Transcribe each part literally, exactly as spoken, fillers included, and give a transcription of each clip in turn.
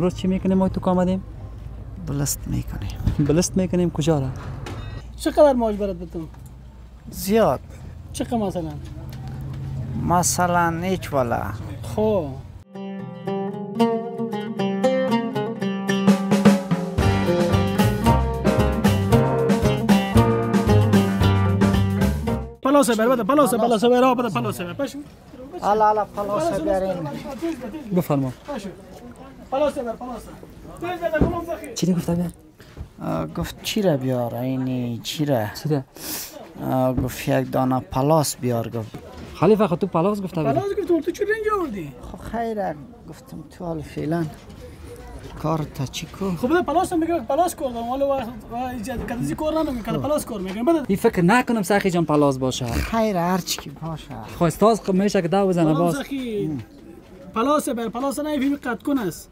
امروز چی میکنیم؟ ما تو کام آمدیم؟ بلست میکنیم. بلست میکنیم کجا را؟ چقدر معاش برات بدم؟ زیاد. چقدر مثلا؟ مثلا هیچ والا. خب. پلاسه بر بده پلاسه پلاسه بر آب بده پلاسه بر پشم. حالا حالا پلاسه بریم. بفرما. پلاسه بر پلاسه. چی را گفت بیار؟ گفت چی را بیار؟ اینی چی را؟ چی را؟ گفت یک دانه پلاس بیار گفت. خلیفه خود تو پلاس گفت بیار. پلاس گفت تو چرا اینجا آوردی؟ خب خیره گفتم تو حال فعلا کار تا چی کو؟ خب بده پلاس میگم پلاس کردم ولی وای ایجاد کردی کار نمیکنم کار پلاس کار میگم بده. این فکر نکنم سخی جان پلاس باشه. خیره هرچی کی باشه. خو استاز خب میشه که داو بزنه باز. پلاس بر پلاس نیفیم قط کنست.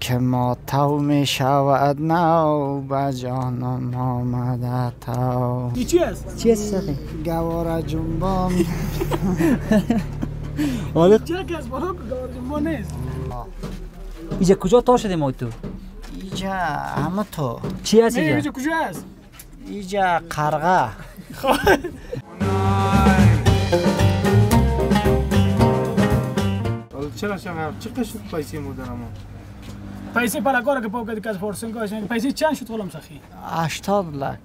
که ما تو می شود نو به جانم آمده تو این چی هست؟ چی هست سخی؟ گواره جنبان چه کس برای گواره جنبان نیست؟ اینجا کجا تا شده ما تو؟ اینجا همه تو چی هست اینجا؟ اینجا کجا هست؟ اینجا قرغه چرا شما چقدر شد پیسی مدرمان؟ پیسی پلا کار که پاک دیگه از فارسین کاشن پیسی چند شد غلام سخی؟ هشتاد لک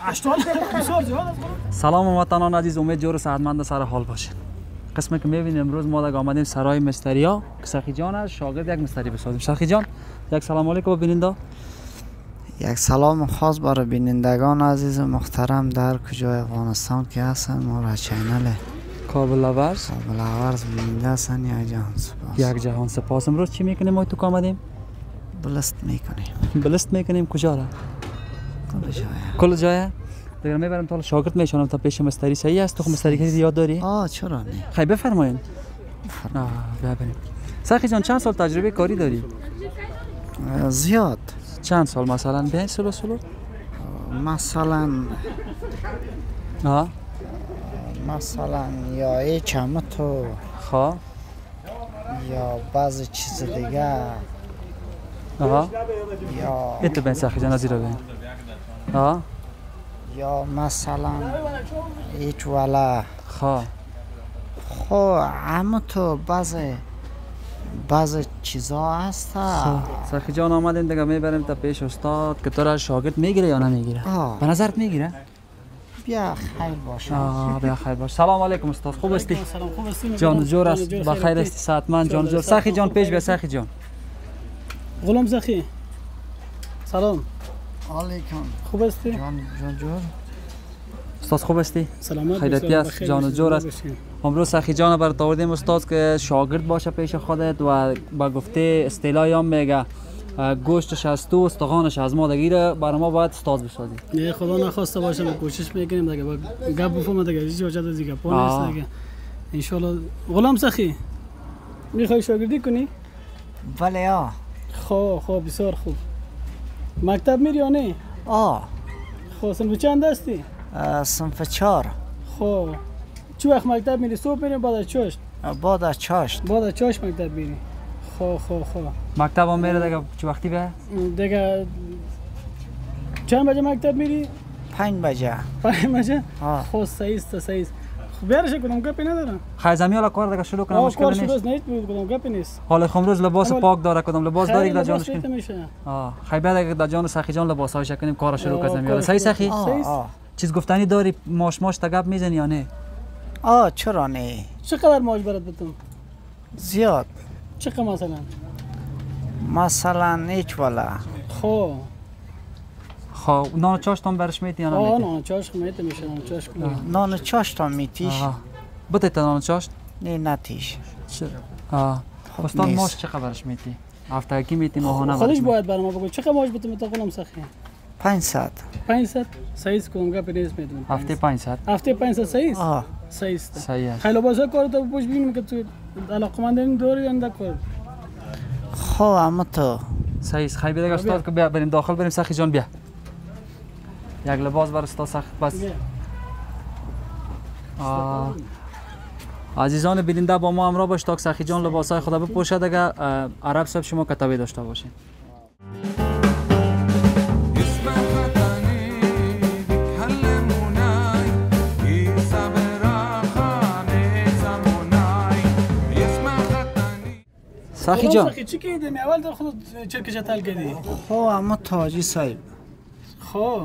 هشتاد لک بسیار زیاد سلام وطنان عزیز امید جور سعادتمند سر حال باشین قسمی که می‌بینیم امروز ما دیگه آمدیم سرای مستریا که سخی جان است شاگرد یک مستری بسازیم سخی جان یک سلام علیکم ببیننده یک سلام خاص برای بینندگان عزیز محترم در کجای افغانستان که هستن ما را چینل کابل آورز کابل آورز بیننده هستن یک جهان سپاس یک جهان سپاس امروز چی می‌کنیم ما تو کام آمدیم بلست میکنیم بلست میکنیم کجا را؟ کل جایه کل جایه؟ دیگر میبرم تا شاگرد میشانم تا پیش مستری صحیح است تو خب مستری کسی یاد داری؟ آه چرا نه خیلی بفرمایید آه ببینیم سخی جان چند سال تجربه کاری داری؟ زیاد چند سال مثلا به سلو سلو؟ مثلا آه مثلا یا ای چمتو خواه یا بعضی چیز دیگه آها اینت بین سخی جان ازی رو بین آها یا مثلا ایچ والا خواه خواه همه تو بعضی بعضی چیزا هست سخی جان آمدیم دیگه میبریم تا پیش استاد که تو را شاگرد میگیره یا نمیگیره به نظرت میگیره بیا خیر باش آه بیا خیر باش سلام علیکم استاد خوب هستی جان جور است بخیر هستی سعادتمند جان جور سخی جان پیش بیا سخی جان غلام سخی سلام علیکم خوب هستی؟ جان جور استاد خوب هستی؟ سلامت خیرتی است جان و جور است امروز سخی جان بر آوردیم استاد که شاگرد باشه پیش خودت و با گفته اصطلاحی هم میگه گوشتش از تو استخوانش از ما دگیره برای ما باید استاد بسازی نه خدا نخواسته باشه ما کوشش میکنیم دیگه با گپ بفهمه دیگه هیچ وجه دیگه پول نیست دیگه ان شاء الله غلام سخی میخوای شاگردی کنی؟ بله آ خب خب بسیار خوب مکتب میری یا نه؟ آه خب سنف چند هستی؟ سنف چهار خب چه وقت مکتب میری؟ صبح میری بعد از چاشت؟ بعد از چاشت بعد از چاشت مکتب میری خب خب خب مکتب هم میره دیگه چه وقتی به؟ دیگه چند بجه مکتب میری؟ پنج بجه پنج بجه؟ خب سعیست سعیست خب بیارش کدام گپی ندارم خیلی زمین حالا کار دیگه شروع کنم مشکل نیست کار شروع نیست بود کدام گپی نیست حالا خمروز لباس پاک داره کدام لباس داری در جانش کنیم آه خیلی بعد در جان سخی جان لباس هایش کنیم کار شروع کنیم حالا صحیح سخی چیز گفتنی داری ماش ماش تا گپ میزنی یا نه آه چرا نه چقدر ماش برات بدم زیاد چقدر مثلا مثلا هیچ والا خب خب نان چاشتم برش میتی یا نمیتی؟ آه نان چاشت میتی میشه نان چاشت کنیم نان چاشتم میتیش؟ بده تا نان چاشت؟ نه نتیش آه استاد ماش چقدر برش میتی؟ هفتگی میتی ماهانه برش میتی؟ خودش باید برام بگو چقدر ماش بتونم تا غلام سخی؟ پنج ساعت پنج ساعت؟ سعیست کنم گپی نیست میتونم هفته پنج ساعت؟ هفته پنج ساعت سعیست؟ آه سعیست سعیست خیلی بازا کار تا بپوش ببینیم که تو علاقمندین داری یا نه کار؟ خب اما تو سعیست خیلی بده استاد که بیا بریم داخل بریم سخی جان بیا یک لباس بر استاد سخت بس آه عزیزان بیننده با ما همراه باش تا سخی جان لباسای خدا بپوشد اگر عرب صاحب شما کتابی داشته باشین. سخی جان چی کردیم؟ اول در خود چرک جتل کردیم. خب اما تاجی صاحب خب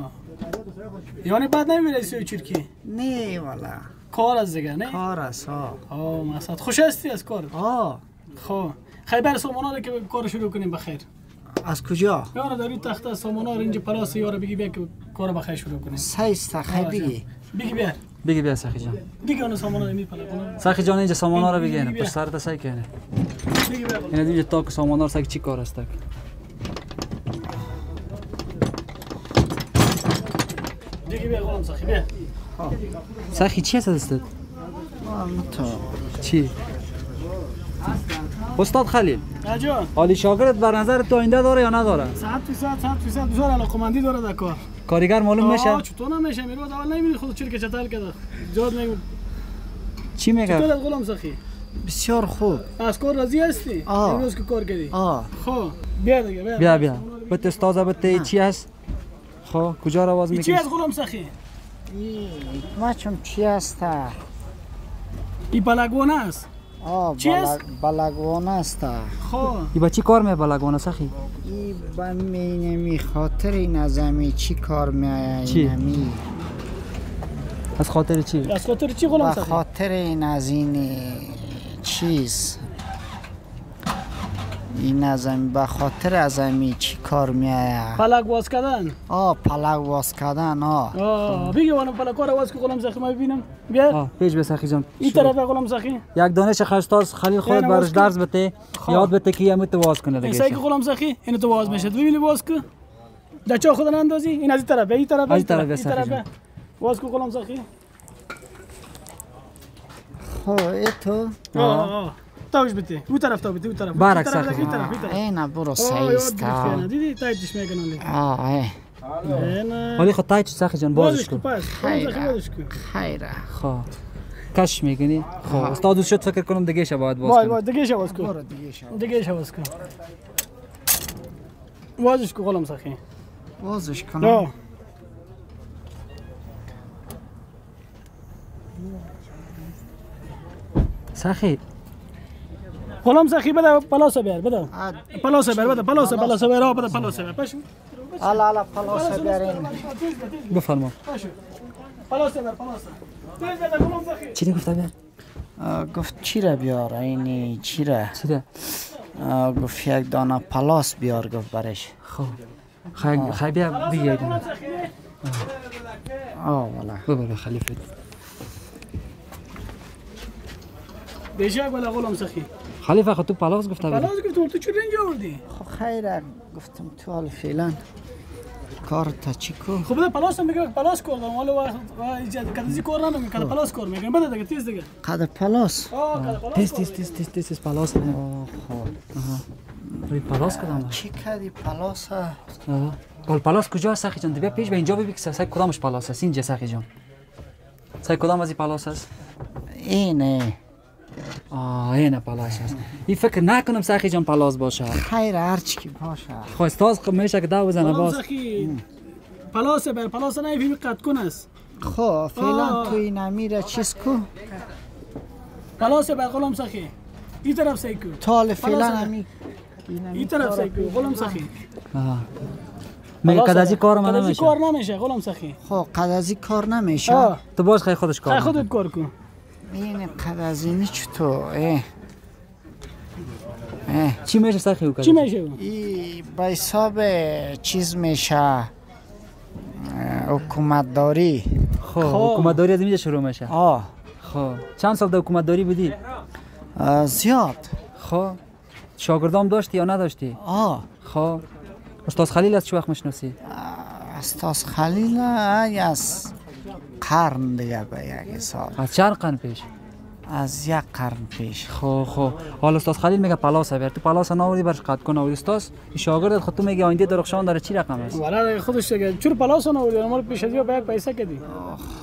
یعنی بعد نمیرسی چرکی؟ نه والا کار از دیگه نه؟ کار از ها آه مسعود خوش هستی از کار؟ آه خب خیلی برای سامانا که کار شروع کنیم بخیر. از کجا؟ یارا داری تخته از سامانا رو اینجا پلاس یارا بگی بیا که کار بخیر شروع کنیم. سیسته خیلی بگی بگی بیا بگی بیا سخی جان دیگه اون سامانا رو میپلا سخی جان اینجا سامانا رو بگی پر سر تسای کنه بگی بیا این دیگه تا که سامانا سگ چی کار است. دیگه بیا غلام سخی بیا. سخی چی هست استاد؟ چی؟ استاد خلیل آجا عالی شاگرد بر نظر تو آینده داره یا نداره؟ صد درصد صد درصد بزار علاقمندی داره در کار. کارگر معلوم میشه؟ چطور نمیشه میرود اول نمیبینی خود چرک چتل کرده جاد نمیگم. چی میگم؟ چطور غلام سخی؟ بسیار خوب. از کار راضی هستی؟ امروز که کار کردی؟ آه خب بیا دیگه بیا بیا بیا بت استاد بت چی هست؟ خب کجا رو باز میگی؟ چی از غلام سخی؟ ما چون چی هست؟ ای بلگونه است. آه بلگونه است. خب ای با چی کار می بلگونه سخی؟ ای با می نمی خاطر نظمی چی کار می نمی. از خاطر چی؟ از خاطر چی غلام سخی؟ از خاطر این از این چیز این ازمی به خاطر ازمی چی کار میآید؟ پلک واس کردن. آه پلک واس کردن آه. آه بگو من پلک کار واس که غلام سخی ما ببینم. بیا. پیش به سخی جان. این طرف غلام سخی. یک دانش خاص خلیل خود برش درس بده. یاد بده که یه مت واس کنه دیگه. سعی غلام سخی اینو تو واس میشه. ببین واس که دچار خودن اندازی این از این طرف به این طرف به این طرف به سخی جان. واس که غلام سخی. خوی تو. آه. تاوش بده، او طرف تاوش بده، او طرف. بارک سخی. اینا برو سایست. دیدی تایتش میکنن. آه ای. ولی خود تایت سخی جان بازش کن. خیره. خیره. خب. کاش میکنی. خب. استادوش شد فکر کنم دگیش باید باز کن. باید دگیش باز کن. دگیش باز کن. بازش کن غلام سخی. بازش کن. سخی. غلام سخی بده پلاسه بیار بده پلاسه بیار بده پلاسه پلاسه بیار بده پلاسه بیار پشو الا الا پلاسه بیارین بفرما پشو پلاسه بیار پلاسه بده غلام سخی چی گفت بیار گفت چی را بیار این چی را چی را گفت یک دانه پلاس بیار گفت برش خب خیلی خیلی بیا دیگه آه والا ببر خلیفه بیشک والا غلام سخی خلیفه خود تو پلاس گفته بودی؟ پلاس گفتم تو چرا اینجا آوردی؟ خب خیره گفتم تو حال فعلا کار تا چی کو؟ خب بده پلاس هم بگم پلاس کردم حالا وقت کدازی کار نمیکنم کد پلاس کار میکنم بده دیگه تیز دیگه کد پلاس؟ آه کد پلاس تیز تیز تیز تیز تیز پلاس میکنم آه خب روی پلاس کدام؟ چی کدی پلاس ها؟ آه بال پلاس کجا سخی جان؟ دیگه پیش به اینجا ببین که سعی کدامش پلاس است اینجا سخی جان سعی کدام ازی پلاس است؟ اینه آه اینه پلاس هست این فکر نکنم سخی جان پلاس باشه خیر هرچی که باشه خب استاز میشه که دو بزنه باز سخی پلاس بر پلاس نیفیمی قد کن است خب فعلا تو این امیره چیز کو پلاس بر غلام سخی این طرف سعی کو تال فعلا امی این طرف سعی کو غلام سخی میگه قد از این کار ما نمیشه کار نمیشه غلام سخی خب قد از این کار نمیشه تو باز خیلی خودش کار خودت کار کن این قدازینی چطور؟ اه اه چی میشه سخی او؟ چی میشه؟ ای با حساب چیز میشه حکومت داری خب حکومت داری از اینجا شروع میشه آه خب چند سال در حکومت داری بودی؟ زیاد خب شاگردام داشتی یا نداشتی؟ آه خب استاد خلیل از چه وقت میشناسی؟ استاد خلیل از قرن دیگه به یک حساب از چند قرن پیش؟ از یک قرن پیش خب خب حالا استاد خلیل میگه پلاس بیار تو پلاس ناوردی برش قد کن آوردی استاد شاگردت خود تو میگه آینده درخشان داره چی رقم است؟ والا خودش دیگه چرا پلاس ناوردی ما رو پیش از یا به یک پیسه کدی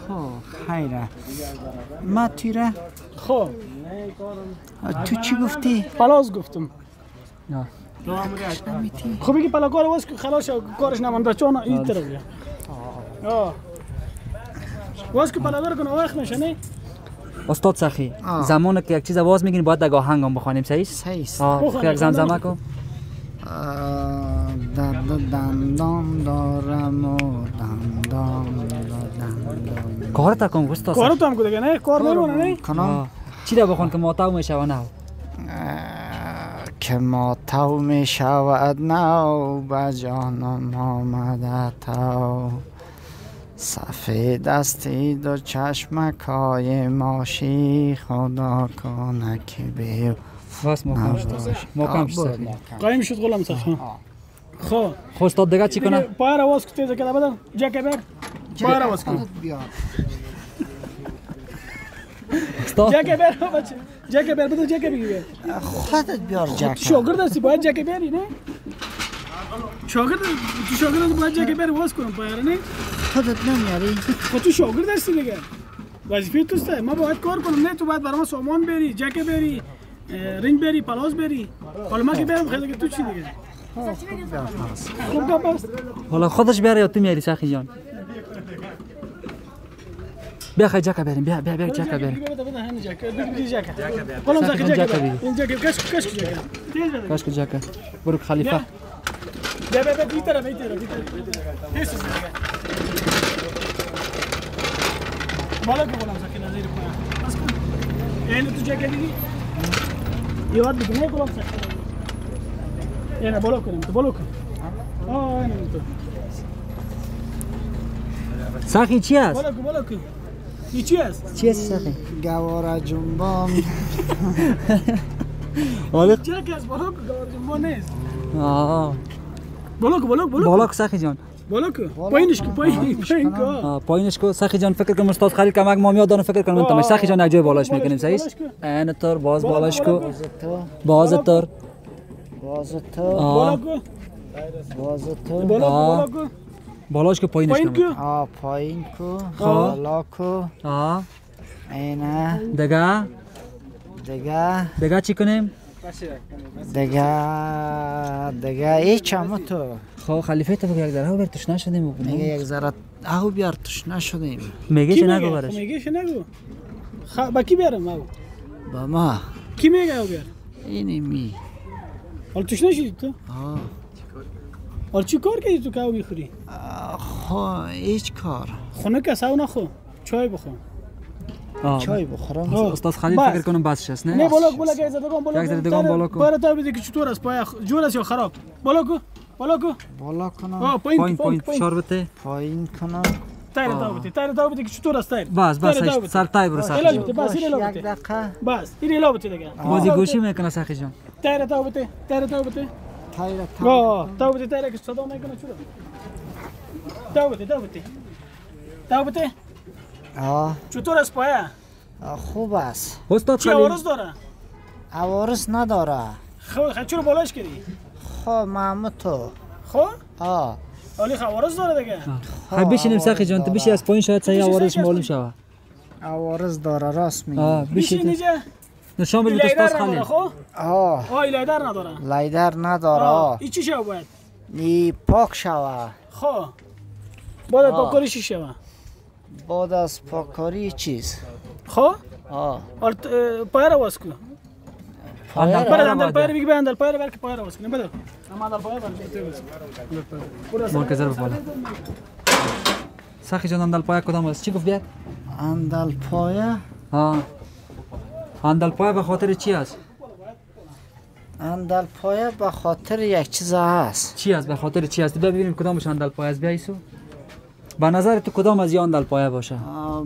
خب خیره ما تیره خب تو چی گفتی؟ پلاس گفتم. نه. خوبی که پلاکار واس که خلاص کارش نمانده چون این طرف بیا. آه. واس که پلاکار کنه وقت نشه نه؟ استاد سخی زمان که یک چیز واس میگین باید دگاه هنگام بخوانیم صحیح؟ صحیح. آه. یک زمزمه کو. درد دندان دارم و دندان دارم. کار تا کن استاد. کار تو هم کدکه نه؟ کار میمونه نه؟ کنم. چی دا بخون که ماتاو میشود نه؟ که ماتاو میشود نه با جانم آمده تاو سفید دستی دو چشمکای ماشی خدا کنه که بیو باز مکم شد مکم شد قایم شد غلام سخی خو خوستاد دگه چی کنه؟ پایر آواز کتی زکر بدن جکه بر پایر آواز کتی جکه بر بچه جکه بر بدو جکه بگی بر خودت بیار جکه شاگرد هستی باید جکه بری نه؟ شاگرد تو شاگرد هستی باید جکه بری واز کنم پایر نه؟ خودت نمیاری خود تو شاگرد هستی دیگه وظیفه توسته ما باید کار کنم نه تو باید برام سامان بری جکه بری رنگ بری پلاس بری پلما که برم خیلی که تو چی دیگه؟ خوب کپاست حالا خودش بری یا تو میاری سخی جان؟ بیا خیلی جکه بریم بیا بیا بیا جکه بریم غلام سخی جکه بریم کشک کشک جکه کشک جکه برو که خلیفه بیا بیا بیا بی طرف بی طرف بی طرف بی سوز دیگه بالا که غلام سخی نظیر کنه بس کن این تو جکه دیگی؟ یاد بگیرم غلام سخی یعنی بالا کنیم تو بالا کن آه اینم تو سخی چی هست؟ بالا کن بالا کن این چی هست؟ چی هست سخی؟ گواره جنبان جکه هست بالا کن گواره جنبان نیست آه بالا کن بالا کن بالا کن سخی جان بالا کن پایینش کن پایین کن پایینش کن سخی جان فکر کنم استاد خلیل کمک ما میاد دارن فکر کنم تماش سخی جان یک جای بالاش میکنیم صحیح اینطور باز بالاش کو باز طور باز طور بالا کو باز طور بالا کو بالاش کو پایینش کن آ پایین کو بالا کو آ اینا دگا دگا دگا چی کنیم دگا دگا هیچ هم تو خو خلیفه تو یک ذره بر تشنه شدیم میگه یک ذره آو بیار تشنه شدیم میگه چه نگو برش میگه چه نگو با کی بیارم آو با ما کی میگه آو بیار اینی می حالا تشنه شدی تو ها حالا چی کار کردی تو که آو میخوری خو هیچ کار خونه کس آو نخو چای بخون چای بخورم استاد خلیل فکر کنم بسش است نه نه بالا بالا که زدگان بالا که زدگان بالا کو برای تو بده که چطور است پای جور است یا خراب بالا کو بالا کو بالا کنم پایین پایین فشار بده پایین کنم تایر داو بده تایر داو بده که چطور است تایر بس بس سر تایر برو سر بس این لو بده بس این لو بده دیگه بازی گوشی میکنه سخی جان تایر داو بده تایر داو بده تایر داو داو بده تایر که صدا میکنه چطور داو بده داو بده داو بده آه چطور است پایه؟ خوب است استاد خلیل چی عوارض داره؟ عوارض نداره خب خب چرا بالاش کردی؟ خب محمود تو خب؟ آه حالی عوارض داره دیگه؟ خب بشینیم سخی جان تو بشی از پایین شاید صحیح عوارضش معلوم شود عوارض داره راست میگی بشین اینجا نشان بده استاد خلیل خب؟ آه آه لیدر نداره لیدر نداره آه این چی شود باید؟ این پاک شود خب باید پاکاری چی شود؟ بعد از پاکاری چیز خو؟ آه حالا پایر آواز کن برد اندل پایر بگی به اندل پایر بر که پایر آواز کنیم بده اما اندل پایر بر که مرکزر بپاله سخی جان اندل پایر کدام هست؟ چی گفت بیاد؟ اندل پایر؟ آه اندل پایر به خاطر چی هست؟ اندل پایر به خاطر یک چیز هست چی هست؟ به خاطر چی هست؟ بیا ببینیم کدامش اندل پایر هست بیا ایسو به نظر تو کدام از یان دل پایه باشه؟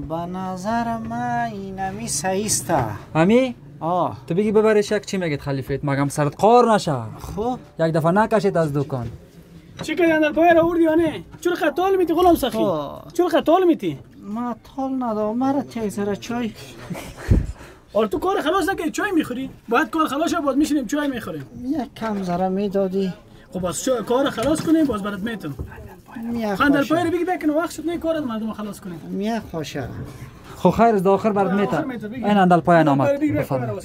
به نظر من اینمی صحیح است. همی؟ آه تو بگی ببرش یک چی میگید خلیفهت مگم سرت قار نشه. خب یک دفعه نکشید از دکان. چی کردی اندر پایه را آوردی یا نه؟ چرا خطال میتی غلام سخی؟ چرا خطال میتی؟ ما طال ندارم مرت یک ذره چای. اور تو کار خلاص نکردی چای میخوری؟ باید کار خلاص شد بعد میشینیم چای میخوریم. یک کم ذره میدادی. خب باز کار خلاص کنیم باز برات میتم. خاندر پایر بگی بکنه وقت شد نه کارت مردم خلاص کنیم میخواشه خو خیر از آخر برد میتن این اندل پایان آمد بفرمایید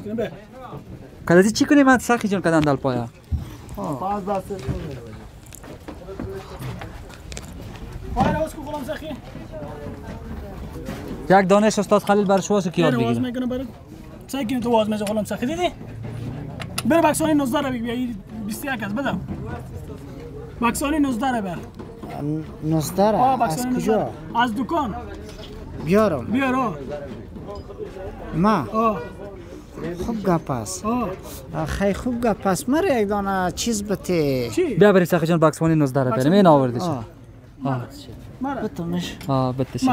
کدازی چی کنیم از سخی جون کد اندل پایا باز باز پایراوس کو غلام سخی یک دانش استاد خلیل برشواس کی یاد بگیرم میگم برات سعی کنید تو واز مزه غلام سخی دیدی بر بکسانی نوزده را بگیر بیست و یک از بدم بکسانی نوزده را بر نوزده را از کجا از دکان بیارم بیارم ما خوب گپ است خیلی خوب گپ است مر یک دانه چیز بته بیا برید سخی جان بکسانی نوزده را بریم این آوردیش آه بتمش آه بتش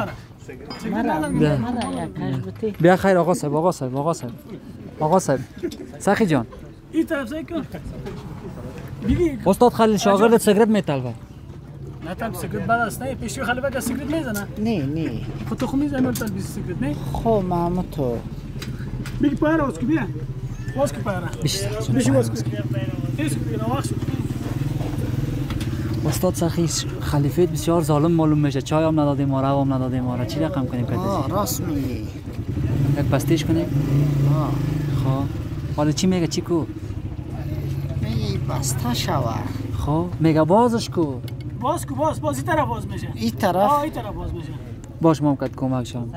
بیا خیر آقا صاحب آقا صاحب آقا صاحب آقا صاحب سخی جان این طرف سعی کن استاد خلیل شاگرد سیگرت میطلبه نه تام سیگرت بعد است نه پیشو خلیل بگه سیگرت میزنه نه نه خود تو خو میزنی اول بیست سیگرت نه خو مامو تو بگی پایره واسکی بیا واسکی پایره بیشی واسکی ایسکی بگینا واسکی استاد سخی خلیفه بسیار ظالم معلوم میشه چای هم ندادیم ما رو هم ندادیم ما رو چی رقم کنیم کدیسی؟ آه راست میگی یک بستیش کنیم؟ آه خب حالا چی میگه چی کو؟ میگه بسته شوه خب میگه بازش کو باز کو باز باز این طرف باز میشه این طرف؟ آه این طرف باز میشه باش ما هم کد کمک شام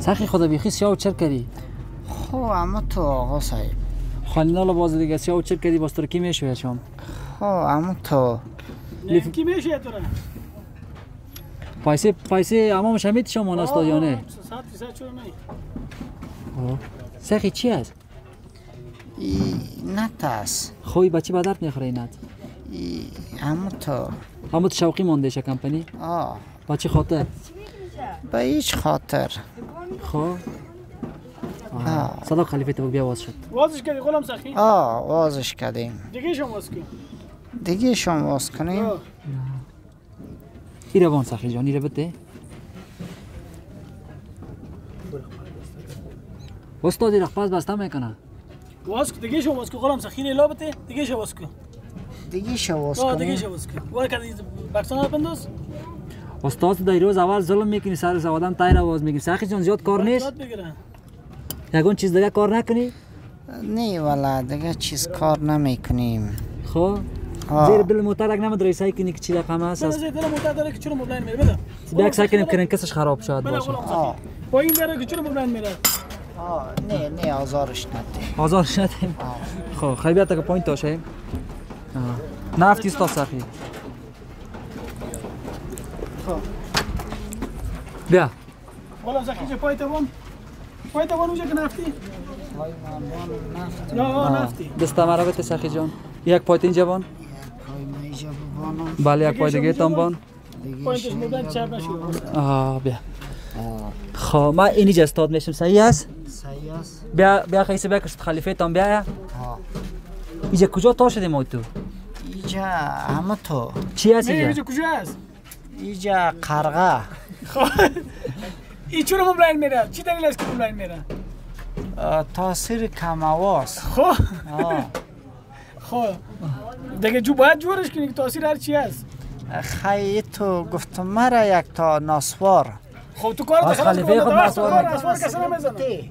سخی خدا بیخی سیاه و چر کردی؟ خب اما تو آقا صاحب خانیدالا باز دیگه سیاه و چرک کردی باز ترکی میشوید شما خواه اما تو لیف... کی میشوید تو را؟ پایسه پایسه اما مشمیت شما نستاد یا نه؟ صد فیصد چون نه سخی چی هست؟ ای... نت هست خوی بچه به درد میخوره این نت؟ ای... اما تو اما تو شوقی مانده شد کمپنی؟ آه بچه خاطر؟ به هیچ خاطر خواه؟ صدا خلیفه تو بیا واز شد وازش کردی غلام سخی؟ آه وازش کردیم دیگه شما واز کنیم دیگه شما واز کنیم ایره بان سخی جان ایره بده استادی رخباز بسته میکنه واز کن دیگه شما واز کن غلام سخی نیلا بده دیگه شما واز کن دیگه شما واز کنیم آه دیگه شما واز کن وای کردی بکسان ها بنداز استاد در روز اول ظلم میکنی سر زوادان تایر واز میکنی سخی جان زیاد کار نیست یکون چیز دیگه کار نکنی؟ نه والا دیگه چیز کار نمیکنیم خب؟ زیر دل متعلق نمید رئیسایی کنی که چی رقم هست؟ نه زیر دل متعلق داره که چون مبلند میره بده بیا اکسای کنیم کنیم کسش خراب شد باشه با این داره که چون مبلند میره نه نه آزارش ندیم آزارش ندیم؟ خب خیلی بیاد تا که پایین تاشیم نفتی استاد سخی بیا غلام سخی چه پای توان؟ پای توان اونجا که نفتی؟ پای توان نفتی دسته مرا بده سخی جان یک پایت اینجا بان؟ بله یک پای دیگه تام بان پایتش مدن چپ نشد آه بیا خب ما اینجا استاد میشم صحیح است؟ صحیح است بیا بیا خیصه بیا کشت خلیفه تام بیا اینجا کجا تا شدیم ما تو؟ اینجا همه تو چی هست اینجا؟ اینجا کجا هست؟ اینجا قرغه ای چون مبلند میره؟ چی دلیل است که مبلند میره؟ تاثیر کم آواز خب خب دیگه جو باید جورش کنی که تاثیر هر چی هست خیلی تو گفتم مرا یک تا ناسوار خب تو کار دخلت کنم دو وقت کار ناسوار کسی نمیزنه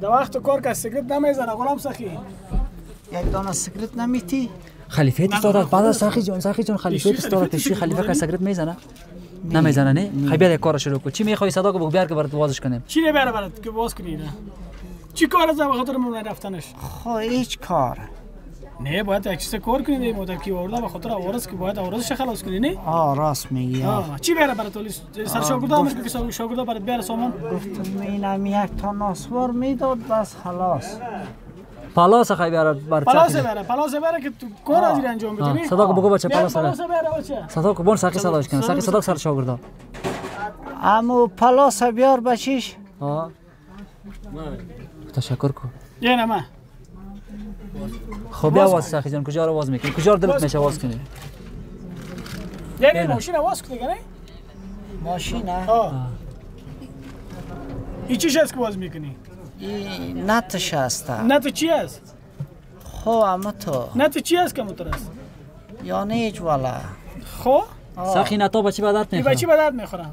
دو وقت کار کسی سیگرت نمیزنه غلام سخی یک دانه سیگرت نمیتی؟ خلیفه استاد بعد از سخی جان سخی جان خلیفه استاد تشی خلیفه که سیگرت میزنه نمیزنه نه؟ خیلی بیار یک کار شروع کن چی میخوایی صدا که بیار که برات وازش کنیم چی نبیاره برات که باز کنی نه؟ چی کار از به خاطر مبلند رفتنش؟ خب هیچ کار نه باید یک چیز کار کنی نه مدر که آورده به خاطر آوارز که باید آوارزش خلاص کنی نه؟ آه راست میگی چی بیاره برات ولی سر شاگرده همش که شاگرده برات بیاره سامان؟ گفتم اینم یک تا ناسوار میداد بس خلاص پلاس خیلی بیاره برات پلاس بیاره پلاس بیاره که تو کار از انجام بدی صدا کو بگو بچه پلاس بیاره صدا کو بون سخی صداش کن سخی صدا سر شاگردا عمو پلاس بیار بچیش ها تشکر کو یه نه ما خب بیا واس سخی جان کجا رو واز میکنی کجا دلت میشه واز کنی یعنی ماشین واز کنی نه ماشین ها این چیز که واز میکنی این نتش هست نت چی هست؟ خو اما تو نت چی هست که مترست؟ یعنی هیچ والا خو؟ سخی نتا با چی به درد میخورن؟ با چی به درد میخورن؟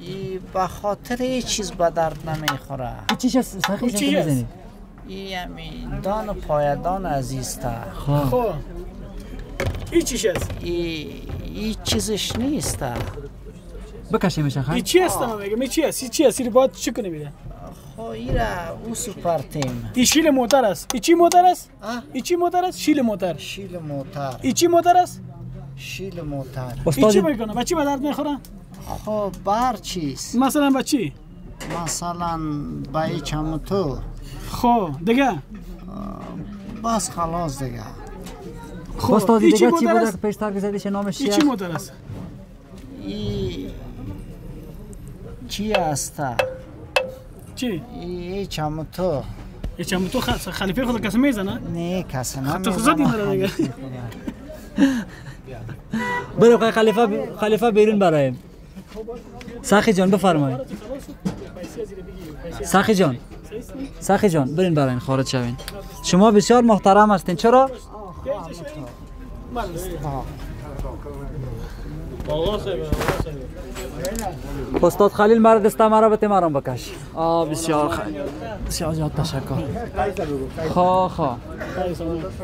ای به خاطر یه چیز به درد نمیخوره. چی چیز سخی چی بزنی؟ این دان و پایدان عزیزته. خب این چیش است؟ این چیزش نیست. بکشیمش خواهی؟ این چی است ما میگم؟ این چی است؟ این چی است؟ این باید چی کنه بیده؟ خواهی را او سوپر تیم. این شیل موتر است. این چی موتر است؟ این چی موتر است؟ شیل موتر. شیل موتر. این چی موتر است؟ شیل موتر. این چی میکنه؟ با چی به درد میخوره؟ خب بر چیست؟ مثلا با چی؟ مثلا با این چموتور. خب دیگه؟ بس خلاص دیگه. خب دیگه چی بوده که پیشتر گذاشتیش نامش چی است؟ چی موتر است؟ ای چی است؟ چی؟ ای چموتور. ای چموتور خلیفه خود کسی میزنه؟ نه کسی نمیزنه. تو خودت میزنه دیگه. برو خلیفه خلیفه بیرون برایم. سخی جان بفرمایید. سخی جان سخی جان برین براین خارج شوین. شما بسیار محترم هستین. چرا؟ استاد خلیل مرا دسته مرا بته مرام بکش. آه بسیار خیلی بسیار زیاد تشکر. خواه خواه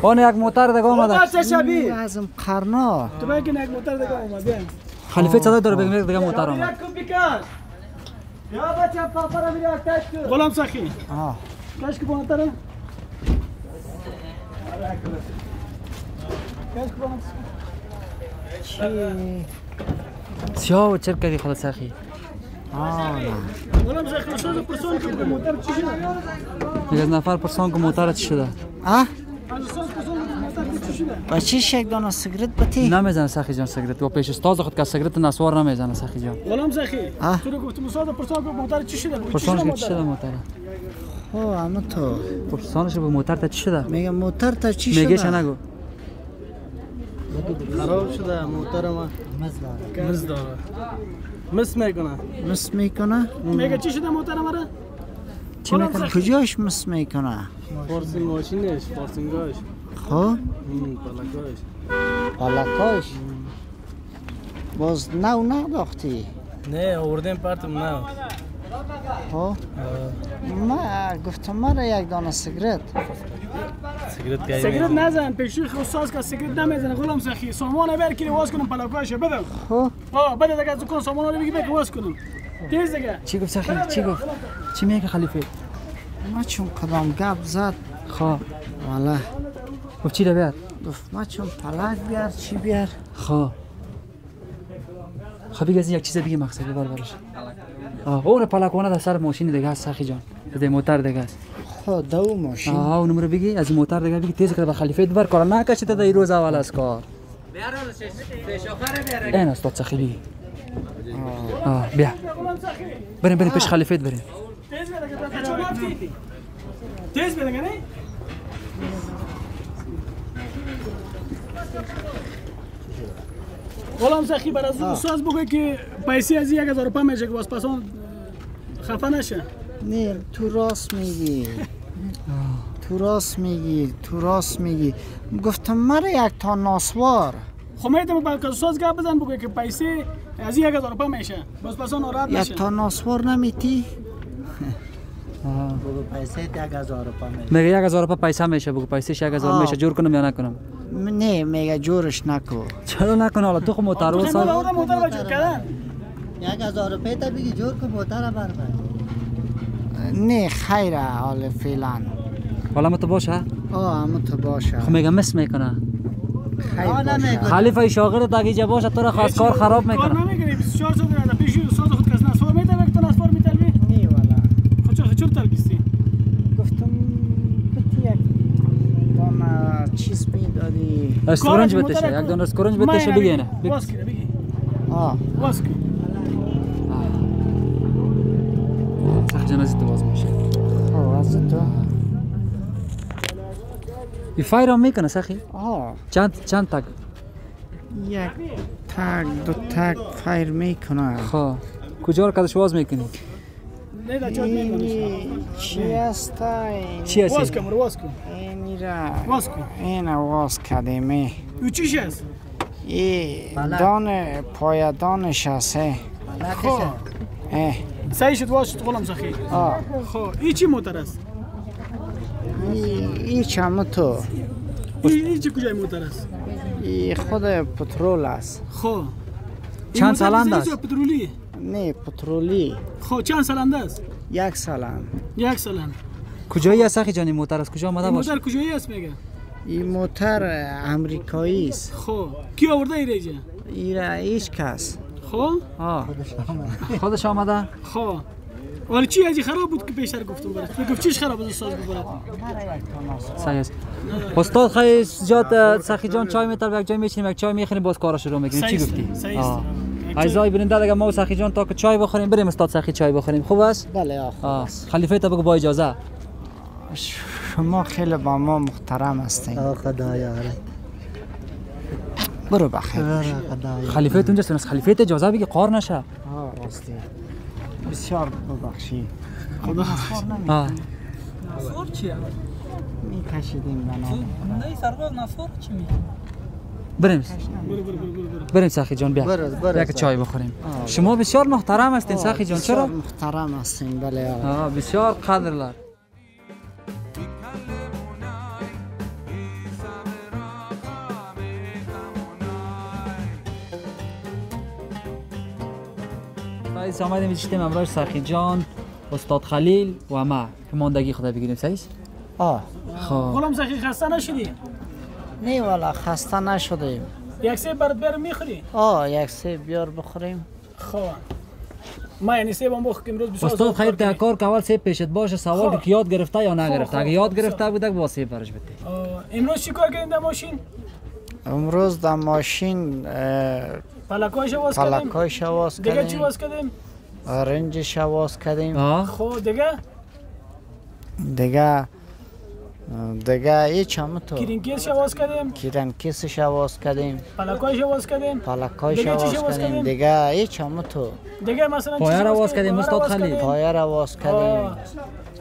آن یک موتر دگاه آمده. موتر چه شبیه؟ از قرنا تو بگین یک موتر دگاه آمده. خلیفه صدای داره بگم یک دگاه موتر آمده. غلام سخی آه کاش که بانتر هم کاش که بانتر چی سیاه و چرک کردی خدا سخی آه غلام سخی شده پرسان که موتر چی شده؟ یک نفر پرسان که موتر چی شده؟ آه؟ با چی شک دانه سگریت بتی؟ نمیزنه سخی جان سگریت و پیش استاز خود که سگریت نسوار نمیزنه سخی جان. غلام سخی تو رو گفتم استاد پرسان که موتر چی شده؟ پرسان چی شده موتر؟ خب اما تو پرسانش به موتر تا چی شده؟ میگه موتر تا چی شده؟ میگه چه نگو؟ خراب شده موتر ما مز داره مز میکنه مز میکنه میگه چی شده موتر ما را؟ چی میکنه؟ کجاش مس میکنه؟ فورسینگ ماشینش فورسینگاش خب؟ پلکاش پلکاش؟ باز نو نداختی؟ نه آوردیم پرتم نو خب؟ من گفتم مرا یک دانه سیگرت سیگرت نزن پیشی خصوص که سیگرت نمیزنه غلام سخی سامانه برکیره واز کنم پلکاشو بده خب؟ آه بده دکه زکن سامانه رو بگی بگی واز کنم تیز دکه چی گفت سخی؟ چی گفت؟ چی میگه خلیفه؟ ما چون قدام گپ زد خب والا گفت چی ده بیار؟ گفت ما چون پلک بیار چی بیار؟ خب خب بگه از یک چیز بگی مقصد ببار برش آه اون پلکوانه در سر ماشین دیگه هست سخی جان در موتر دیگه هست خب ده اون ماشین آه اون نمره بگی از موتر دیگه بگی تیز کرد به خلیفه دوبر کار نکشی تا در این روز اول از کار این استاد سخی بگی آه بیا بریم بریم پیش خلیفه بریم تیز بیده تیز بیده نه؟ غلام سخی برای استاد بگوی که پیسی از یک هزار و پنج میشه که باز پسان خفه نشه نه تو راست میگی تو راست میگی تو راست میگی گفتم مره یک تا ناسوار خب میدم باید که استاد گپ بزن بگوی که پیسی از یک هزار و پنج میشه باز پسان ناراحت نشه یک تا ناسوار نمیتی؟ بگو پیسه یک هزار روپا میشه میگه یک هزار روپا پیسه میشه بگو پیسهش یک هزار میشه جور کنم یا نکنم نه میگه جورش نکو چرا نکنه حالا تو خود موتر و سال موتر موتر جور کردن یک هزار روپا تا بگی جور کن موتر بربر نه خیره حالا فعلا حالا ما تو باشه آه ما تو باشه خب میگه مس میکنه خیلی خلیفه شاغر تا گیجه باشه تو را خاص کار خراب میکنه کار نمیگیری بیست و چهار ساعت نه پیش استاد خود کس نسوار میتونه تو نسوار میتونه چور تلگیستی؟ گفتم بتی یک دانه چیز بیدادی اسکورنج بتشه یک دانه اسکورنج بتشه بگینه باز کنه بگی آه باز کن سخی جان ازید تو باز میشه آه ازید تو این فایر هم میکنه سخی؟ آه چند چند تک؟ یک تک دو تک فایر میکنه خواه کجا رو کدش باز میکنی؟ چی است این؟ چی است؟ واسکم رو واسکم اینی را واسکم این واسکدمه او چیش است؟ دان پایدان شاسه خب سعی شد واسط غلام سخی خب این چی موتر است؟ این چمه تو این چی کجای موتر است؟ این خود پترول است خب چند سالنده است؟ پترولی؟ نه پترولی خب چند سالنده است؟ یک سالند یک سالند کجایی است سخی جان این موتر است؟ کجا آمده باشه؟ این موتر کجایی است میگه؟ این موتر امریکایی است خب کی آورده این ریجه؟ این را هیچ کس خب؟ خودش آمده؟ خب ولی چی هجی خراب بود که پیشتر گفتم برد؟ تو گفت چیش خراب بود استاد ببرد؟ صحیح است استاد خیلی زیاد سخی جان چای میتر یک جای میچینیم یک چای میخوریم باز کارا شروع میکنیم چی گفتی؟ صحیح است عزیزای برنده اگر ما و سخی جان تا که چای بخوریم بریم استاد سخی چای بخوریم خوب است؟ بله آخه خلیفه تا بگو با اجازه شما خیلی با ما محترم هستین برو بخیر خلیفه تو اینجاست از خلیفه اجازه بگی قار نشه آه راستی بسیار ببخشید خدا آه نصور چیه؟ میکشیدیم بنا نه سرگاز نصور چی می؟ بریم بریم سخی جان بیا یک چای بخوریم شما بسیار محترم هستین سخی جان چرا؟ بسیار محترم هستین بله آه بسیار قدرلر عزیز آمدیم ایشتیم امروز سخی جان استاد خلیل و ما که ماندگی خدا بگیریم سعیس آه خب غلام سخی خسته نشدی؟ نه والا خسته نشدیم یک سه برات بیارم میخوری؟ آه یک سه بیار بخوریم خب ما یعنی سه بام بخوریم امروز بسیار استاد خلیل تا کار که اول سه پیشت باشه سوال که یاد گرفته یا نگرفته اگه یاد گرفته بودک با سه برش بده امروز چی کار کردیم در ماشین؟ امروز در ماشین پلکای شواز کردیم پلکای شواز کردیم دیگه چی واز کردیم؟ آرنج شواز کردیم خب دیگه؟ دیگه دیگه یه چمه تو کرینکیس شواز کردیم کرینکیس شواز کردیم پلکای شواز کردیم پلکای شواز کردیم دیگه یه چمه تو دیگه مثلا پایه رو واز کردیم مستاد خلیل پایه رو واز کردیم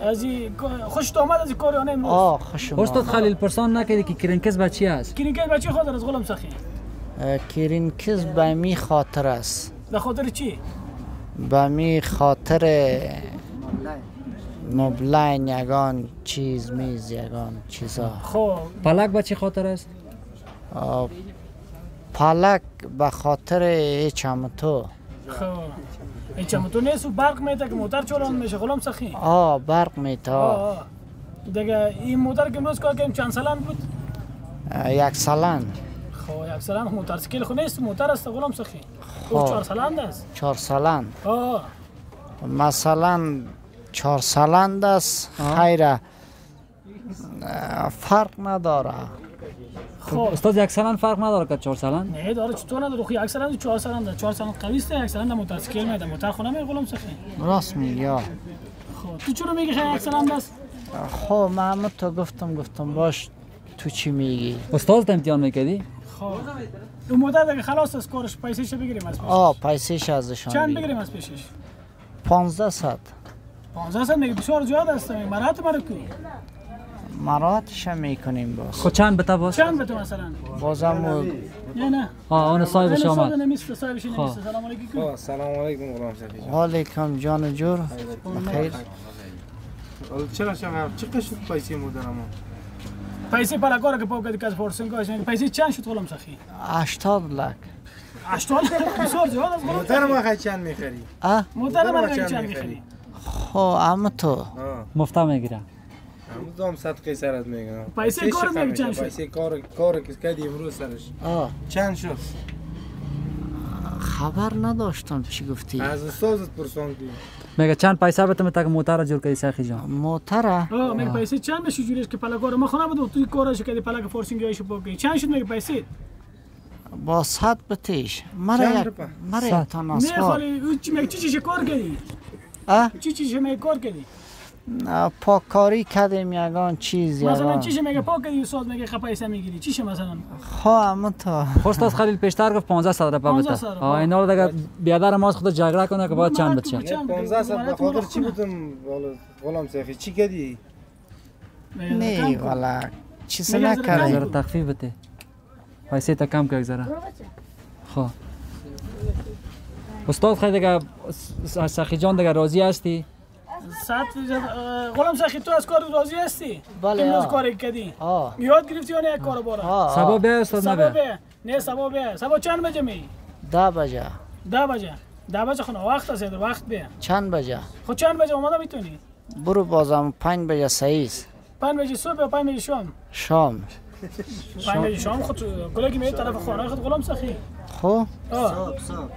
ازی خوشت آمد از کار یا نه امروز؟ آه خوشم آمد استاد خلیل پرسان نکردی که کرینکیس بچی هست؟ کرینکیس بچی خود از غلام سخی کرینکیس به می خاطر است به خاطر چی؟ به می خاطر مبلین یگان چیز میز یگان چیزا خب پلک به چی خاطر است؟ پلک به خاطر چمتو خب این چمتو نیست و برق میده که موتر چالان میشه غلام سخی آه برق میده آه دیگه این موتر که امروز کار کردیم چند سالان بود؟ یک سالان خب یک سالان موتر سکیل خو نیست موتر است غلام سخی خب چهار سالان است چهار سالان آه مثلا چهار سالند است خیره فرق نداره خب استاد یک سالند فرق نداره که چهار سالند نه داره چطور نداره خب یک سالند چهار سالند چهار سالند قوی است یک سالند موتر سکیل میده موتر خو نمیره غلام سخی راست میگی خب تو چرا میگی خیلی یک سالند است خب من تو گفتم گفتم باش تو چی میگی؟ استاد امتحان میکردی؟ خب اون مدت اگه خلاص از کارش پیسهش بگیریم از پیشش آه پیسهش ازشان چند بگیریم از پیشش؟ پانزده صد پانزده صد میگه بسیار زیاد هستم مراحت مرا کنیم مراحتش هم میکنیم باز خب چند بتا باز؟ چند بتا مثلا؟ بازم و... نه نه آه اون صاحبش آمد صاحب نمیسته صاحبش نمیسته سلام علیکم سلام علیکم غلام سخی علیکم جان جور بخیر چرا شما چه قشنگ پیسه مدرمان پیسی پلا کار که پاک دیگه از فورسینگ کاش میگه پیسی چند شد غلام سخی؟ هشتاد لک هشتاد لک بسیار زیاد است غلام موتر ما خیلی چند میخری؟ آه موتر ما خیلی چند میخری؟ خب اما تو مفتا میگیرم امروز هم صد قیصر از میگم پیسی کارت میگه چند شد؟ پیسی کار کار که کردی امروز سرش آه چند شد؟ خبر نداشتم چی گفتی؟ از استادت پرسان که میگه چند پیسه بتم تا موتر جور کردی سخی جان موتره آه میگه پیسه چند نشو جوریش که پلگار ما خونه بود توی کارش کردی پلگ فورسینگ هایشو پاکی چند شد میگه پیسه با صد بتیش مرا مرا تا نصف نه خالی چی میگه چی چی کار کردی آ چی چی میگه کار کردی پاکاری کردیم یگان چیز یگان مثلا چیش میگه پاکاری استاد میگه خب پیسه میگیری چیش مثلا خواهم تا استاد خلیل پیشتر گفت پانزده صد روپیه بده آ اینا دیگه بیادر ما خود جگره کنه که باید چند بچه پانزده صد به خاطر چی بودم غلام سخی چی کردی نه والا چیز نکردم تخفیف بده पैसे तक कम कर जरा हाँ استاد خیلی دیگه سخی جان دیگه راضی هستی؟ صد غلام سخی تو از کار راضی هستی؟ بله امروز کاری کردی؟ یاد گرفتی یا نه کارو بارا؟ سبا بیا استاد نه بیا نه سبا بیا سبا چند بجه می؟ ده بجه ده بجه ده بجه خونه وقت هست وقت بیا چند بجه؟ خود چند بجه اومده میتونی؟ برو بازم پنج بجه سعیز پنج بجه صبح یا پنج بجه شام؟ شام پنج بجه شام خود کلگی می طرف خانه خود غلام سخی خو صاحب صاحب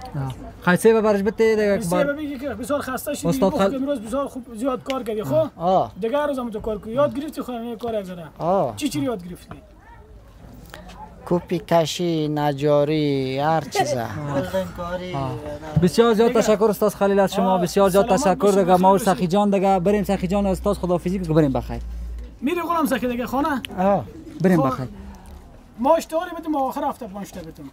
خیسه به برش بده دیگه که بار بسیار خسته شدی استاد امروز بسیار خوب زیاد کار کردی خو دیگه هر روز هم تو کار کو یاد گرفتی خو من کار زدم چی چی یاد گرفتی کوپی کشی نجاری هر چیزا بسیار زیاد تشکر استاد خلیل از شما بسیار زیاد تشکر دیگه ما سخی جان دیگه بریم سخی جان استاد خدافیزی که بریم بخیر میره غلام سخی دیگه خانه آ بریم بخیر ماش توری بدیم آخر هفته پنج تا بدیم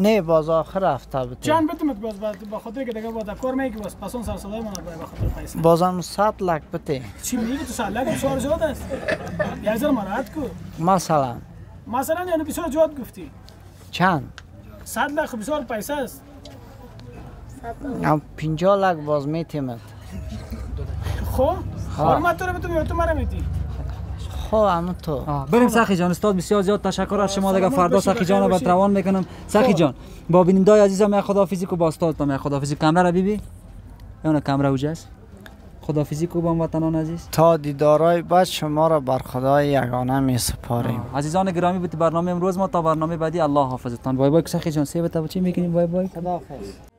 نه باز آخر هفته بده چند بده باز بعد با خاطر که دیگه بعد کار میگی باز پسون سر صدای من با خاطر پیسه بازم صد لک بده چی میگی تو صد لک بسیار زیاد است یازر مراد کو مثلا مثلا یعنی بسیار زیاد گفتی چند صد لک بسیار پیسه است صد پنجاه لک باز میتیمت خب حرمت تو بده تو مرا میتی خب تو بریم سخی جان استاد بسیار زیاد تشکر از شما دیگه فردا سخی جان رو بد روان میکنم سخی جان با بینندای عزیزم من خداحافظی کو با استادم خداحافظی کامرا بی بی اون کامرا وجاست خداحافظی کو با هموطنان عزیز تا دیدارای بعد شما را بر خدای یگانه می سپاریم عزیزان گرامی بود برنامه امروز ما تا برنامه بعدی الله حافظتان بای بای سخی جان سیبت چی میکنیم بای بای خداحافظ